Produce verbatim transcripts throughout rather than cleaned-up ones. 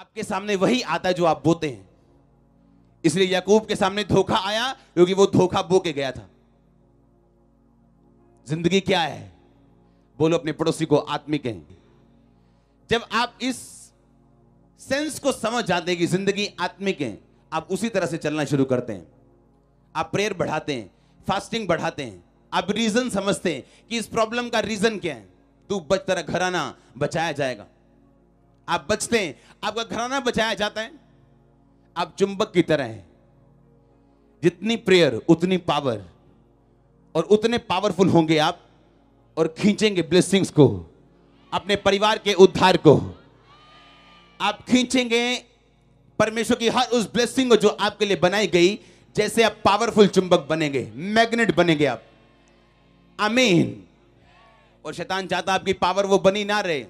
आपके सामने वही आता है जो आप बोते हैं। इसलिए याकूब के सामने धोखा आया क्योंकि वो धोखा बो के गया था। जिंदगी क्या है? बोलो अपने पड़ोसी को आत्मिक कहेंगे। जब आप इस सेंस को समझ जाते हैं कि जिंदगी आत्मिक है, आप उसी तरह से चलना शुरू करते हैं। आप प्रेयर बढ़ाते हैं, फास्टिंग बढ़ाते हैं, आप रीजन समझते हैं कि इस प्रॉब्लम का रीजन क्या है। तू बच, तेरा घराना बचाया जाएगा। आप बचते हैं, आपका घराना बचाया जाता है। आप चुंबक की तरह हैं, जितनी प्रेयर उतनी पावर, और उतने पावरफुल होंगे आप और खींचेंगे ब्लेसिंग्स को, अपने परिवार के उद्धार को। आप खींचेंगे परमेश्वर की हर उस ब्लेसिंग को जो आपके लिए बनाई गई। जैसे आप पावरफुल चुंबक बनेंगे, मैग्नेट बनेंगे आप। आमीन। और शैतान चाहता आपकी पावर वो बनी ना रहे,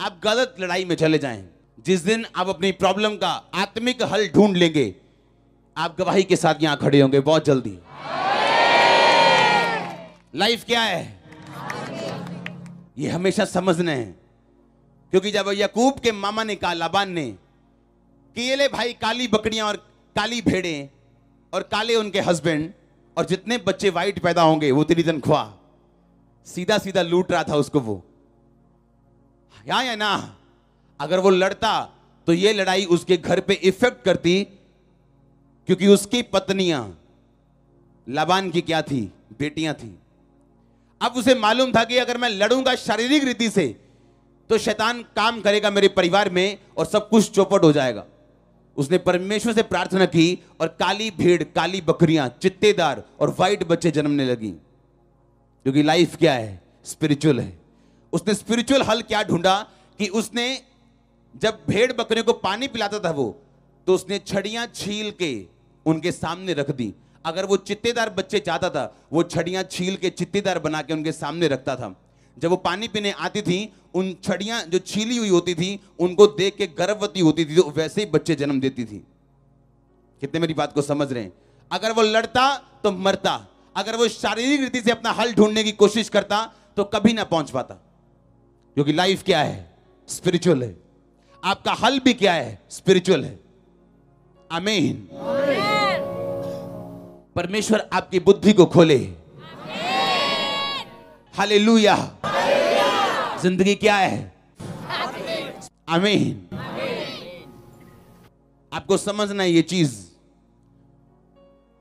आप गलत लड़ाई में चले जाएं। जिस दिन आप अपनी प्रॉब्लम का आत्मिक हल ढूंढ लेंगे, आप गवाही के साथ यहां खड़े होंगे बहुत जल्दी। लाइफ क्या है ये हमेशा समझना है। क्योंकि जब याकूब के मामा ने कहा, लाबान ने, कि ये ले भाई काली बकरियां और काली भेड़ें और काले उनके हस्बैंड, और जितने बच्चे वाइट पैदा होंगे वो तेरी तनख्वाह। सीधा सीधा लूट रहा था उसको वो। या, या ना, अगर वो लड़ता तो ये लड़ाई उसके घर पे इफेक्ट करती, क्योंकि उसकी पत्नियां लाबान की क्या थी? बेटियां थी। अब उसे मालूम था कि अगर मैं लड़ूंगा शारीरिक रीति से तो शैतान काम करेगा मेरे परिवार में और सब कुछ चौपट हो जाएगा। उसने परमेश्वर से प्रार्थना की और काली भेड़, काली बकरियां, चित्तेदार और वाइट बच्चे जन्मने लगी। क्योंकि लाइफ क्या है? स्पिरिचुअल है। उसने स्पिरिचुअल हल क्या ढूंढा कि उसने जब भेड़ बकरियों को पानी पिलाता था वो, तो उसने छड़ियां छील के उनके सामने रख दी। अगर वो चित्तेदार बच्चे चाहता था, वो छड़ियां छील के चित्तेदार बना के उनके सामने रखता था। जब वो पानी पीने आती थी, उन छड़ियां जो छीली हुई होती थी उनको देख के गर्भवती होती थी, तो वैसे ही बच्चे जन्म देती थी। कितने मेरी बात को समझ रहे हैं? अगर वो लड़ता तो मरता। अगर वो शारीरिक रीति से अपना हल ढूंढने की कोशिश करता तो कभी ना पहुंच पाता। क्योंकि लाइफ क्या है? स्पिरिचुअल है। आपका हल भी क्या है? स्पिरिचुअल है। आमीन। परमेश्वर आपकी बुद्धि को खोले। हालेलुया। जिंदगी क्या है? आमीन। आपको समझना है ये चीज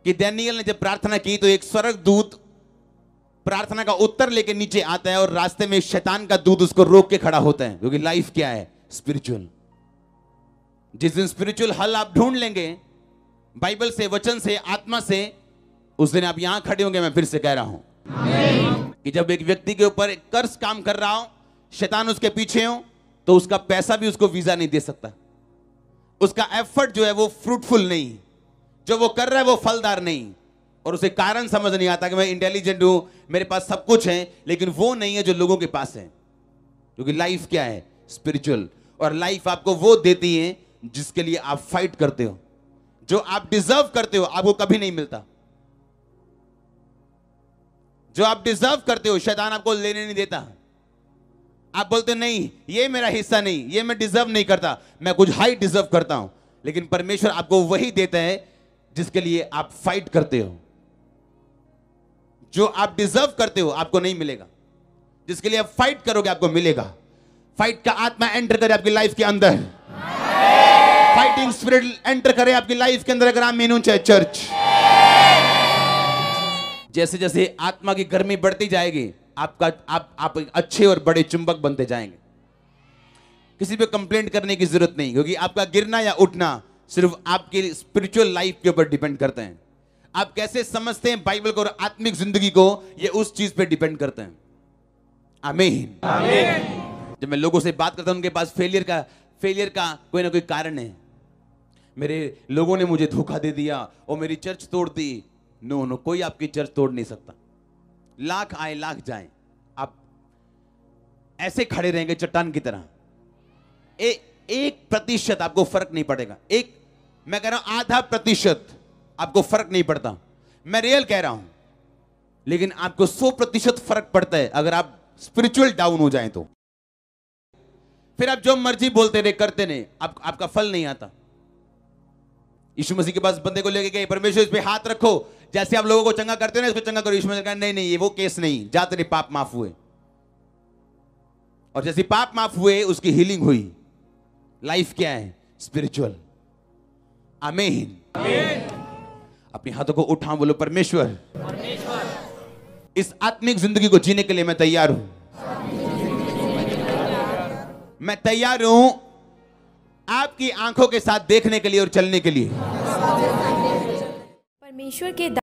कि दानियल ने जब प्रार्थना की तो एक स्वर्गदूत प्रार्थना का उत्तर लेके नीचे आता है, और रास्ते में शैतान का दूत उसको रोक के खड़ा होता है। क्योंकि लाइफ क्या है? स्पिरिचुअल। जिस दिन स्पिरिचुअल हल आप ढूंढ लेंगे, बाइबल से, वचन से, आत्मा से, उस दिन आप यहां खड़े होंगे। मैं फिर से कह रहा हूं कि जब एक व्यक्ति के ऊपर एक कर्ज काम कर रहा हो, शैतान उसके पीछे हो, तो उसका पैसा भी उसको वीजा नहीं दे सकता। उसका एफर्ट जो है वो फ्रूटफुल नहीं, जो वो कर रहा है वो फलदार नहीं, और उसे कारण समझ नहीं आता कि मैं इंटेलिजेंट हूं, मेरे पास सब कुछ है, लेकिन वो नहीं है जो लोगों के पास है। क्योंकि लाइफ क्या है? स्पिरिचुअल। और लाइफ आपको वो देती है जिसके लिए आप फाइट करते हो, जो आप डिजर्व करते हो आपको कभी नहीं मिलता। जो आप डिजर्व करते हो शैतान आपको लेने नहीं देता। आप बोलते हो नहीं, ये मेरा हिस्सा नहीं, ये मैं डिजर्व नहीं करता, मैं कुछ हाई डिजर्व करता हूं। लेकिन परमेश्वर आपको वही देता है जिसके लिए आप फाइट करते हो। जो आप डिजर्व करते हो आपको नहीं मिलेगा, जिसके लिए आप फाइट करोगे आपको मिलेगा। फाइट का आत्मा एंटर करे आपकी लाइफ के अंदर, फाइटिंग स्पिरिट एंटर करे आपकी लाइफ के अंदर। अगर आप मेनू चाहे चर्च, जैसे जैसे आत्मा की गर्मी बढ़ती जाएगी, आपका आप आप अच्छे और बड़े चुंबक बनते जाएंगे। किसी पे कंप्लेंट करने की जरूरत नहीं, क्योंकि आपका गिरना या उठना सिर्फ आपकी स्पिरिचुअल लाइफ के ऊपर डिपेंड करते हैं। आप कैसे समझते हैं बाइबल को और आत्मिक जिंदगी को, ये उस चीज पे डिपेंड करते हैं। आमीन। आमीन। जब मैं लोगों से बात करता हूं, उनके पास फेलियर का फेलियर का कोई ना कोई कारण है। मेरे लोगों ने मुझे धोखा दे दिया और मेरी चर्च तोड़ दी। नो नो, कोई आपकी चर्च तोड़ नहीं सकता। लाख आए लाख जाए, आप ऐसे खड़े रहेंगे चट्टान की तरह। ए, एक प्रतिशत आपको फर्क नहीं पड़ेगा। एक, मैं कह रहा हूं आधा प्रतिशत आपको फर्क नहीं पड़ता, मैं रियल कह रहा हूं। लेकिन आपको सौ प्रतिशत फर्क पड़ता है अगर आप स्पिरिचुअल डाउन हो जाए तो। फिर आप जो मर्जी बोलते रहे करते नहीं, आप, आपका फल नहीं आता। यीशु मसीह के पास बंदे को लेके गए, परमेश्वर इस पे हाथ रखो, जैसे आप लोगों को चंगा करते हो ना इसको चंगा करो। यीशु मसीह ने कहा नहीं नहीं, ये वो केस नहीं, जा तेरे पाप माफ हुए। और जैसे पाप माफ हुए उसकी हीलिंग हुई। लाइफ क्या है? स्पिरिचुअल। आमीन। अपने हाथों को उठाओ, बोलो परमेश्वर, परमेश्वर इस आत्मिक जिंदगी को जीने के लिए मैं तैयार हूं। मैं तैयार हूं आपकी आंखों के साथ देखने के लिए और चलने के लिए। परमेश्वर के